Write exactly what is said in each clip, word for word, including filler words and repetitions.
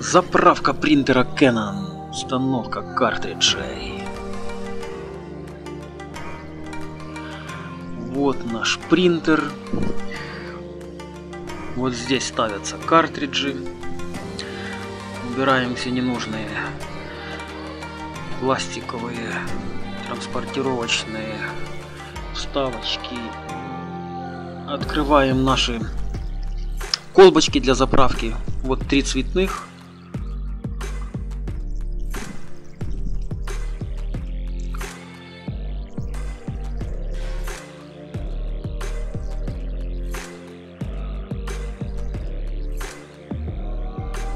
Заправка принтера Canon. Установка картриджей. Вот наш принтер. Вот здесь ставятся картриджи. Убираем все ненужные пластиковые транспортировочные вставочки. Открываем наши колбочки для заправки. Вот три цветных.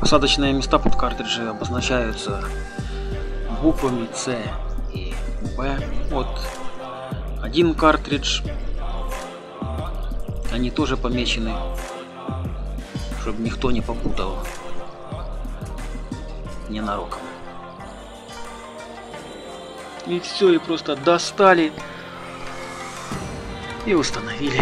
Посадочные места под картриджи обозначаются буквами С и Б. Вот один картридж. Они тоже помечены, чтобы никто не попутал ненароком. И все, и просто достали и установили.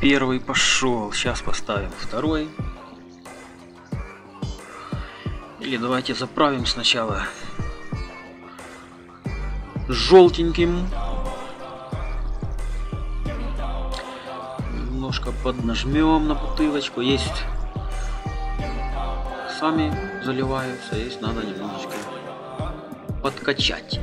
Первый пошел, сейчас поставим второй. Или давайте заправим сначала желтеньким. Немножко поднажмем на бутылочку. Есть сами заливаются, есть надо немножечко подкачать.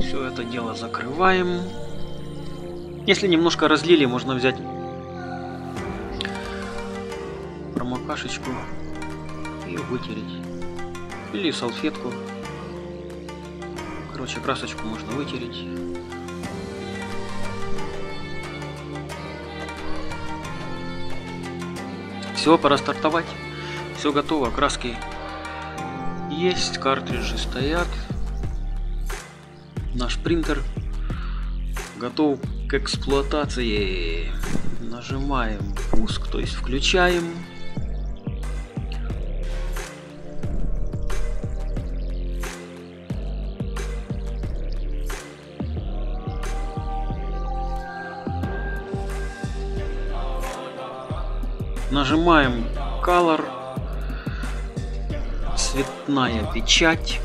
Все это дело закрываем. Если немножко разлили, можно взять промокашечку и вытереть. Или салфетку. Короче, красочку можно вытереть. Все, пора стартовать. Все готово, краски есть, картриджи стоят. Наш принтер готов к эксплуатации. Нажимаем пуск, то есть включаем. Нажимаем Color, цветная печать.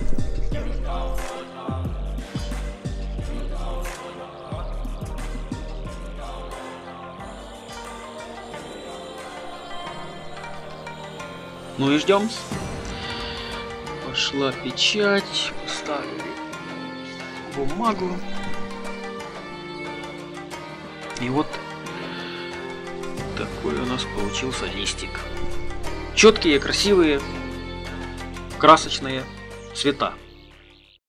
Ну и ждем. Пошла печать. Поставили бумагу. И вот такой у нас получился листик. Четкие, красивые, красочные цвета.